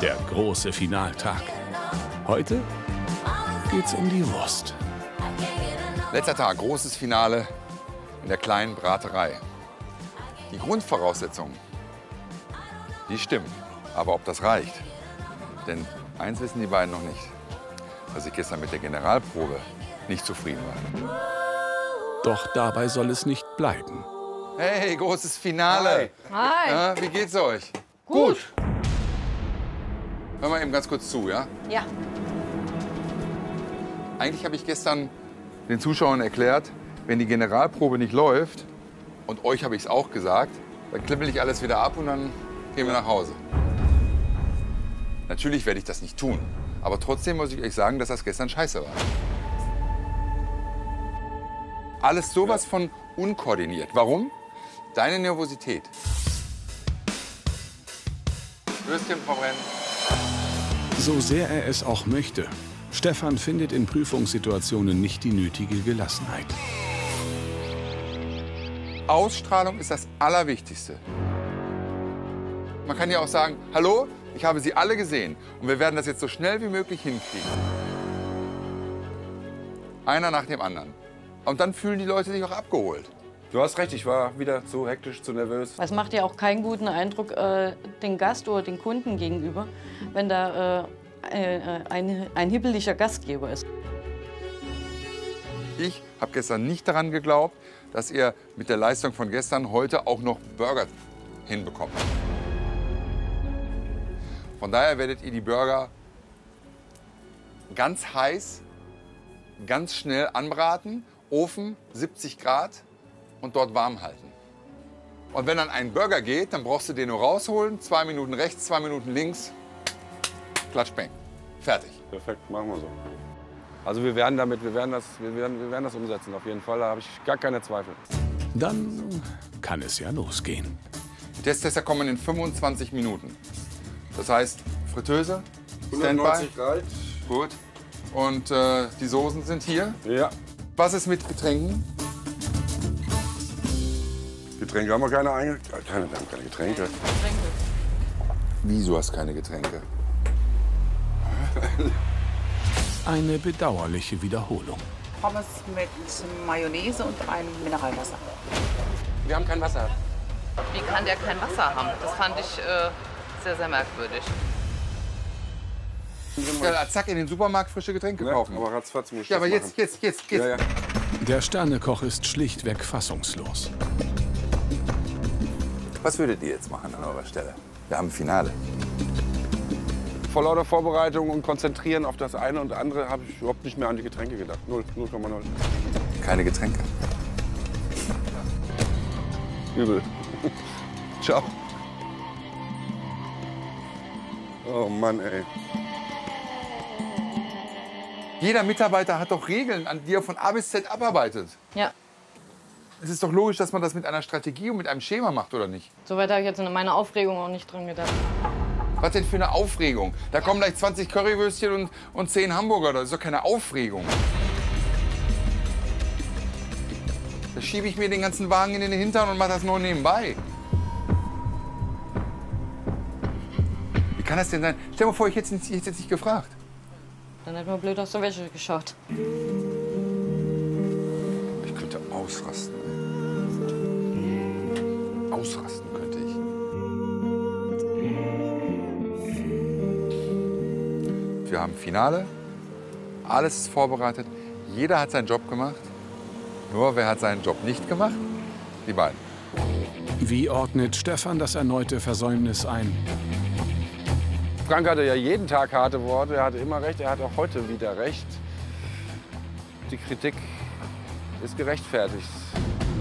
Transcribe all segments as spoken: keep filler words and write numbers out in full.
Der große Finaltag. Heute geht's um die Wurst. Letzter Tag, großes Finale in der kleinen Braterei. Die Grundvoraussetzungen, die stimmen. Aber ob das reicht? Denn eins wissen die beiden noch nicht. Dass ich gestern mit der Generalprobe nicht zufrieden war. Doch dabei soll es nicht bleiben. Hey, großes Finale. Hi. Ja, wie geht's euch? Gut. Gut. Hör mal eben ganz kurz zu, ja? Ja. Eigentlich habe ich gestern den Zuschauern erklärt, wenn die Generalprobe nicht läuft, und euch habe ich es auch gesagt, dann klippel ich alles wieder ab und dann gehen wir nach Hause. Natürlich werde ich das nicht tun, aber trotzdem muss ich euch sagen, dass das gestern scheiße war. Alles sowas von unkoordiniert. Warum? Deine Nervosität. Würstchen verbrennen. So sehr er es auch möchte, Stefan findet in Prüfungssituationen nicht die nötige Gelassenheit. Ausstrahlung ist das Allerwichtigste. Man kann ja auch sagen, hallo, ich habe Sie alle gesehen und wir werden das jetzt so schnell wie möglich hinkriegen. Einer nach dem anderen. Und dann fühlen die Leute sich auch abgeholt. Du hast recht, ich war wieder zu hektisch, zu nervös. Es macht ja auch keinen guten Eindruck äh, den Gast oder den Kunden gegenüber, wenn da äh, ein, ein hibbeliger Gastgeber ist. Ich habe gestern nicht daran geglaubt, dass ihr mit der Leistung von gestern heute auch noch Burger hinbekommt. Von daher werdet ihr die Burger ganz heiß, ganz schnell anbraten, Ofen siebzig Grad und dort warm halten. Und wenn dann ein Burger geht, dann brauchst du den nur rausholen, zwei Minuten rechts, zwei Minuten links, klatsch, bang, fertig. Perfekt, machen wir so. Also wir werden damit, wir werden das, wir werden, wir werden das umsetzen auf jeden Fall, da habe ich gar keine Zweifel. Dann kann es ja losgehen. Die Testtester kommen in fünfundzwanzig Minuten. Das heißt, Fritteuse, Standby, hundertneunzig Grad. Gut. Und äh, die Soßen sind hier. Ja. Was ist mit Getränken? Getränke haben wir keine Einge... Keine, wir haben keine Getränke. Getränke. Wieso hast du keine Getränke? Eine bedauerliche Wiederholung. Pommes mit Mayonnaise und einem Mineralwasser. Wir haben kein Wasser. Wie kann der kein Wasser haben? Das fand ich... Äh sehr, sehr merkwürdig. Ja, zack, in den Supermarkt frische Getränke ja, kaufen. Aber ratzfatz muss ich ja, aber jetzt, jetzt, jetzt, jetzt. Ja, ja. Der Sternekoch ist schlichtweg fassungslos. Was würdet ihr jetzt machen an eurer Stelle? Wir haben ein Finale. Vor lauter Vorbereitung und Konzentrieren auf das eine und andere habe ich überhaupt nicht mehr an die Getränke gedacht. null Komma null. Keine Getränke. Übel. Ciao. Oh Mann, ey. Jeder Mitarbeiter hat doch Regeln, an die er von A bis Z abarbeitet. Ja. Es ist doch logisch, dass man das mit einer Strategie und mit einem Schema macht, oder nicht? Soweit habe ich jetzt in meiner Aufregung auch nicht dran gedacht. Was denn für eine Aufregung? Da kommen gleich zwanzig Currywürstchen und, und zehn Hamburger. Das ist doch keine Aufregung. Da schiebe ich mir den ganzen Wagen in den Hintern und mache das nur nebenbei. Kann das denn sein? Stell dir mal vor, ich hätte es jetzt, jetzt nicht gefragt. Dann hätten wir blöd aus der Wäsche geschaut. Ich könnte ausrasten. Ey. Ausrasten könnte ich. Wir haben Finale. Alles ist vorbereitet. Jeder hat seinen Job gemacht. Nur wer hat seinen Job nicht gemacht? Die beiden. Wie ordnet Stefan das erneute Versäumnis ein? Frank hatte ja jeden Tag harte Worte, er hatte immer recht, er hat auch heute wieder recht. Die Kritik ist gerechtfertigt.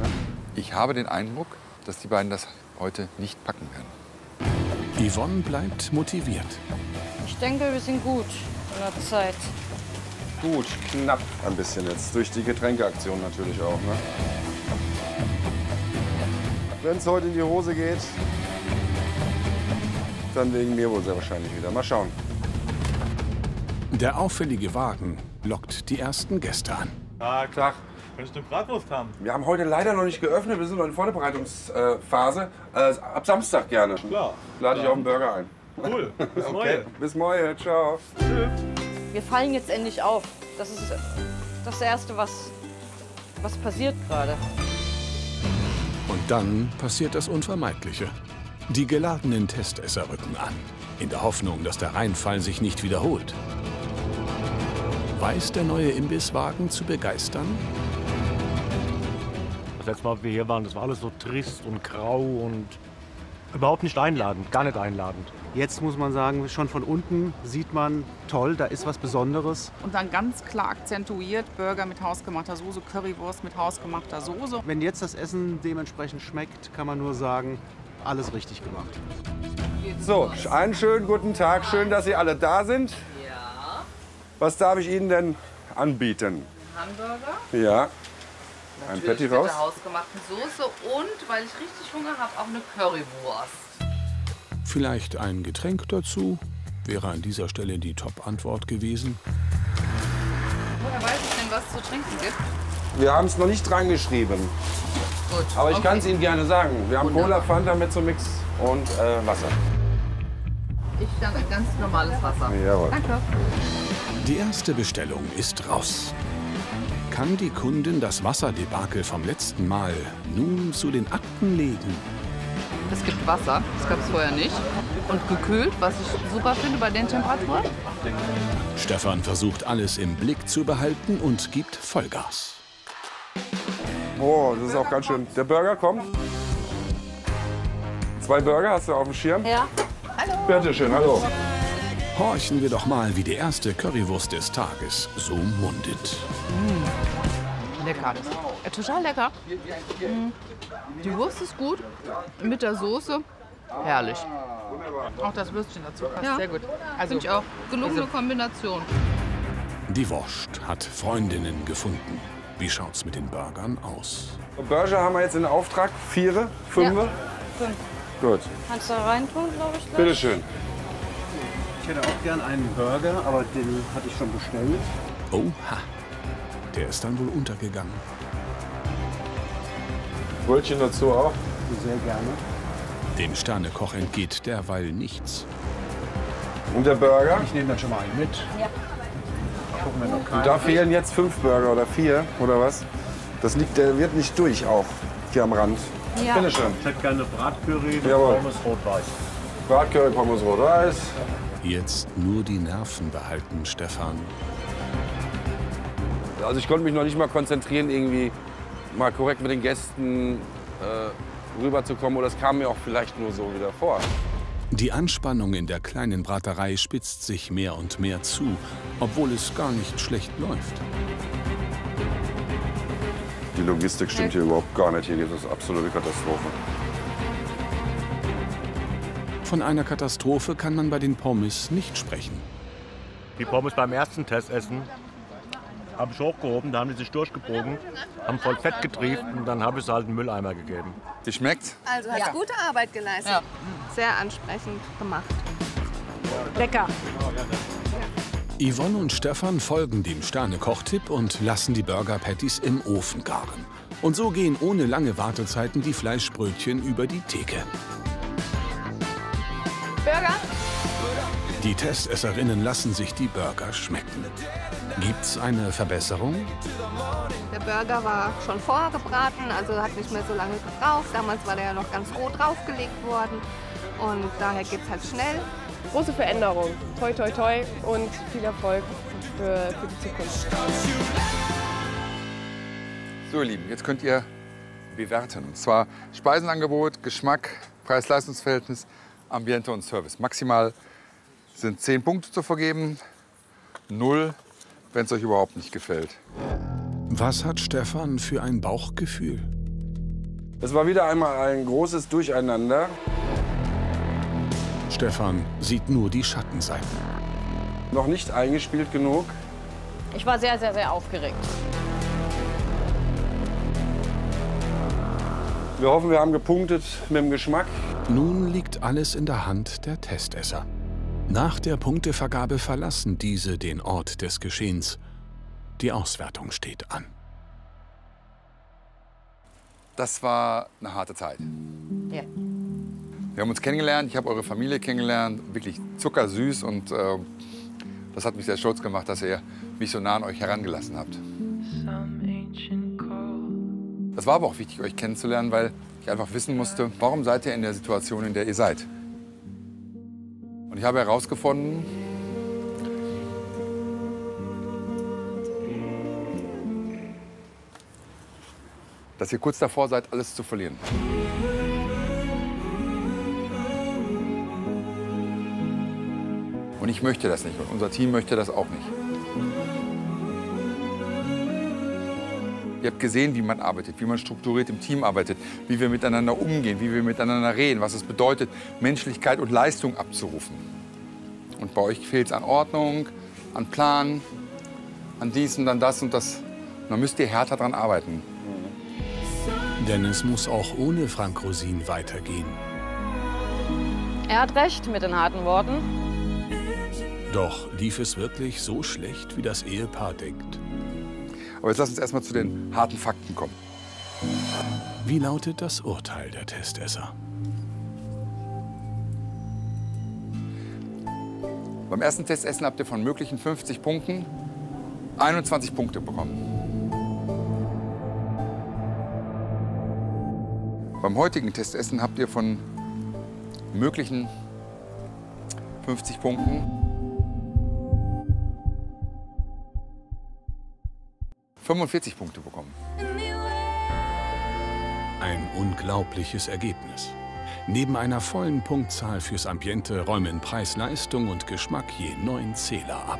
Ne? Ich habe den Eindruck, dass die beiden das heute nicht packen werden. Yvonne bleibt motiviert. Ich denke, wir sind gut in der Zeit. Gut, knapp ein bisschen jetzt, durch die Getränkeaktion natürlich auch. Ne? Wenn es heute in die Hose geht, dann wegen mir wohl sehr wahrscheinlich wieder. Mal schauen. Der auffällige Wagen lockt die ersten Gäste an. Tag. Tag. Könntest du Bratwurst haben? Wir haben heute leider noch nicht geöffnet. Wir sind noch in Vorbereitungsphase. Äh, ab Samstag gerne. Klar. Lade ich auch einen Burger ein. Cool, bis okay. Morgen. Bis morgen, ciao. Tschüss. Wir fallen jetzt endlich auf. Das ist das Erste, was, was passiert gerade. Und dann passiert das Unvermeidliche. Die geladenen Testesser rücken an, in der Hoffnung, dass der Reinfall sich nicht wiederholt. Weiß der neue Imbisswagen zu begeistern? Das letzte Mal, als wir hier waren, das war alles so trist und grau und überhaupt nicht einladend, gar nicht einladend. Jetzt muss man sagen, schon von unten sieht man, toll, da ist was Besonderes. Und dann ganz klar akzentuiert, Burger mit hausgemachter Soße, Currywurst mit hausgemachter Soße. Wenn jetzt das Essen dementsprechend schmeckt, kann man nur sagen, alles richtig gemacht. So, einen schönen guten Tag, schön, dass Sie alle da sind. Was darf ich Ihnen denn anbieten? Hamburger? Ja. Ein Patty raus. Natürlich mit der hausgemachten Soße und, weil ich richtig Hunger habe, auch eine Currywurst. Vielleicht ein Getränk dazu? Wäre an dieser Stelle die Top-Antwort gewesen. Woher weiß ich denn, was es zu trinken gibt? Wir haben es noch nicht reingeschrieben. Gut. Aber ich okay. kann es Ihnen gerne sagen. Wir haben Cola, Fanta mit so Mix und äh, Wasser. Ich dann ein ganz normales Wasser. Jawohl. Danke. Die erste Bestellung ist raus. Kann die Kundin das Wasserdebakel vom letzten Mal nun zu den Akten legen? Es gibt Wasser, das gab es vorher nicht. Und gekühlt, was ich super finde bei den Temperaturen. Stefan versucht alles im Blick zu behalten und gibt Vollgas. Oh, das ist auch ganz schön. Der Burger kommt. Zwei Burger hast du auf dem Schirm? Ja. Hallo. Bitte schön, hallo. Horchen wir doch mal, wie die erste Currywurst des Tages so mundet. Mmh. Lecker. Ja, total lecker. Mmh. Die Wurst ist gut, mit der Soße herrlich. Auch das Würstchen dazu passt ja. sehr gut. Also finde ich auch gelungene Kombination. Die Wurst hat Freundinnen gefunden. Wie schaut's mit den Burgern aus? Burger haben wir jetzt in Auftrag. Viere? Fünfe? Ja. Fünf. Gut. Kannst du da rein tun, glaube ich. Gleich. Bitte schön. Ich hätte auch gern einen Burger, aber den hatte ich schon bestellt. Oha, der ist dann wohl untergegangen. Brötchen dazu auch? Sehr gerne. Dem Sternekoch entgeht derweil nichts. Und der Burger? Ich nehme dann schon mal einen mit. Ja. Gucken wir noch keinen. Und da fehlen jetzt fünf Burger oder vier, oder was? Das liegt, der wird nicht durch auch, hier am Rand. Ja. Bitte schön. Ich hätte gerne Bratcurry, Pommes rot-weiß. Bratcurry, Pommes rot-weiß. Jetzt nur die Nerven behalten, Stefan. Also ich konnte mich noch nicht mal konzentrieren, irgendwie mal korrekt mit den Gästen äh, rüberzukommen. Oder es kam mir auch vielleicht nur so wieder vor. Die Anspannung in der kleinen Braterei spitzt sich mehr und mehr zu, obwohl es gar nicht schlecht läuft. Die Logistik stimmt hier überhaupt gar nicht. Hier geht es absolute Katastrophe. Von einer Katastrophe kann man bei den Pommes nicht sprechen. Die Pommes beim ersten Testessen habe ich hochgehoben, da haben die sich durchgebogen, haben voll Fett getrieft und dann habe ich es halt einen Mülleimer gegeben. Die schmeckt? Also hat ja. gute Arbeit geleistet. Ja. Sehr ansprechend gemacht. Lecker. Yvonne und Stefan folgen dem Sternekoch-Tipp und lassen die Burger-Patties im Ofen garen. Und so gehen ohne lange Wartezeiten die Fleischbrötchen über die Theke. Burger? Die Testesserinnen lassen sich die Burger schmecken. Gibt's eine Verbesserung? Der Burger war schon vorgebraten, also hat nicht mehr so lange gebraucht. Damals war der ja noch ganz roh draufgelegt worden und daher geht's halt schnell. Große Veränderung. Toi, toi, toi und viel Erfolg für, für die Zukunft. So, ihr Lieben, jetzt könnt ihr bewerten. Und zwar Speisenangebot, Geschmack, Preis-Leistungs-Verhältnis, Ambiente und Service. Maximal sind zehn Punkte zu vergeben, null, wenn es euch überhaupt nicht gefällt. Was hat Stefan für ein Bauchgefühl? Es war wieder einmal ein großes Durcheinander. Stefan sieht nur die Schattenseiten. Noch nicht eingespielt genug. Ich war sehr, sehr, sehr aufgeregt. Wir hoffen, wir haben gepunktet mit dem Geschmack. Nun liegt alles in der Hand der Testesser. Nach der Punktevergabe verlassen diese den Ort des Geschehens. Die Auswertung steht an. Das war eine harte Zeit. Ja. Wir haben uns kennengelernt, ich habe eure Familie kennengelernt, wirklich zuckersüß, und äh, das hat mich sehr stolz gemacht, dass ihr mich so nah an euch herangelassen habt. Das war aber auch wichtig, euch kennenzulernen, weil ich einfach wissen musste, warum seid ihr in der Situation, in der ihr seid. Und ich habe herausgefunden, dass ihr kurz davor seid, alles zu verlieren. Und ich möchte das nicht und unser Team möchte das auch nicht. Ihr habt gesehen, wie man arbeitet, wie man strukturiert im Team arbeitet, wie wir miteinander umgehen, wie wir miteinander reden, was es bedeutet, Menschlichkeit und Leistung abzurufen. Und bei euch fehlt es an Ordnung, an Plan, an dies und an das und das. Und da müsst ihr härter dran arbeiten. Denn es muss auch ohne Frank Rosin weitergehen. Er hat recht mit den harten Worten. Doch lief es wirklich so schlecht, wie das Ehepaar denkt? Aber jetzt lass uns erstmal zu den harten Fakten kommen. Wie lautet das Urteil der Testesser? Beim ersten Testessen habt ihr von möglichen fünfzig Punkten einundzwanzig Punkte bekommen. Beim heutigen Testessen habt ihr von möglichen fünfzig Punkten fünfundvierzig Punkte bekommen. Ein unglaubliches Ergebnis. Neben einer vollen Punktzahl fürs Ambiente räumen Preis, Leistung und Geschmack je neun Zähler ab.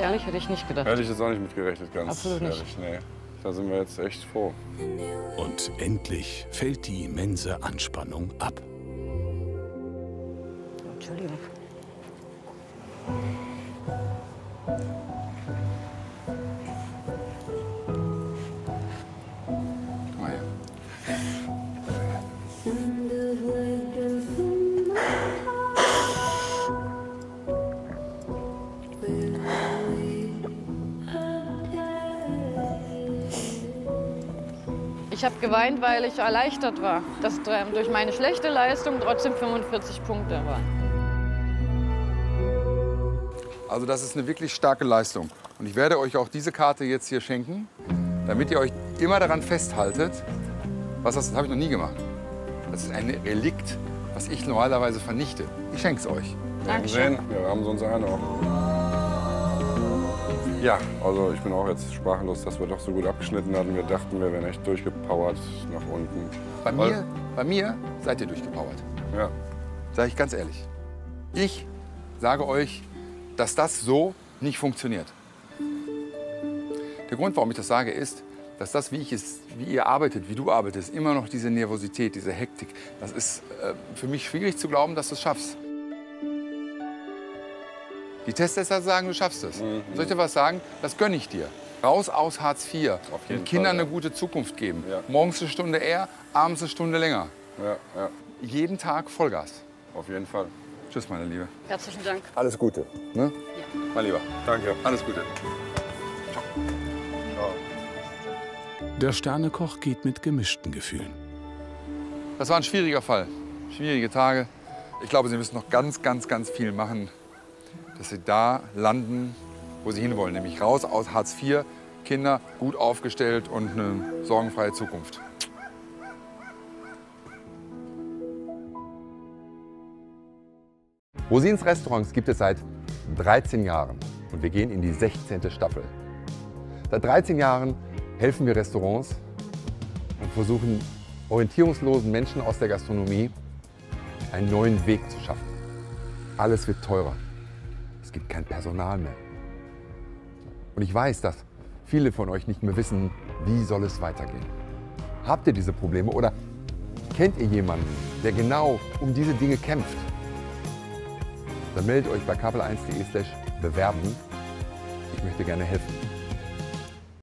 Ehrlich, hätte ich nicht gedacht. Hätte ich jetzt auch nicht mitgerechnet, ganz absolut nicht. Ehrlich, nee. Da sind wir jetzt echt froh. Und endlich fällt die immense Anspannung ab. Entschuldigung. Ich habe geweint, weil ich erleichtert war, dass durch meine schlechte Leistung trotzdem fünfundvierzig Punkte waren. Also das ist eine wirklich starke Leistung. Und ich werde euch auch diese Karte jetzt hier schenken, damit ihr euch immer daran festhaltet, was das, das habe ich noch nie gemacht. Das ist ein Relikt, was ich normalerweise vernichte. Ich schenke es euch. Dankeschön. Ja, wir haben sonst einen auch. Ja, also ich bin auch jetzt sprachlos, dass wir doch so gut abgeschnitten hatten. Wir dachten, wir wären echt durchgepowert nach unten. Bei mir, bei mir seid ihr durchgepowert. Ja. Sag ich ganz ehrlich. Ich sage euch, dass das so nicht funktioniert. Der Grund, warum ich das sage, ist, dass das, wie, ich es, wie ihr arbeitet, wie du arbeitest, immer noch diese Nervosität, diese Hektik, das ist äh, für mich schwierig zu glauben, dass du es schaffst. Die Testesser sagen, du schaffst es. Mhm. Soll ich dir was sagen? Das gönne ich dir. Raus aus Hartz vier. Den Kindern ja. eine gute Zukunft geben. Ja. Morgens eine Stunde eher, abends eine Stunde länger. Ja, ja. Jeden Tag Vollgas. Auf jeden Fall. Tschüss, meine Liebe. Herzlichen Dank. Alles Gute. Ne? Ja. Mein Lieber, danke. Alles Gute. Ciao. Ciao. Der Sternekoch geht mit gemischten Gefühlen. Das war ein schwieriger Fall. Schwierige Tage. Ich glaube, Sie müssen noch ganz, ganz, ganz viel machen, dass sie da landen, wo sie hinwollen, nämlich raus aus Hartz vier, Kinder gut aufgestellt und eine sorgenfreie Zukunft. Rosins Restaurants gibt es seit dreizehn Jahren und wir gehen in die sechzehnte Staffel. Seit dreizehn Jahren helfen wir Restaurants und versuchen, orientierungslosen Menschen aus der Gastronomie einen neuen Weg zu schaffen. Alles wird teurer. Es gibt kein Personal mehr. Und ich weiß, dass viele von euch nicht mehr wissen, wie soll es weitergehen. Habt ihr diese Probleme oder kennt ihr jemanden, der genau um diese Dinge kämpft? Dann meldet euch bei kabel eins punkt de slash bewerben. Ich möchte gerne helfen.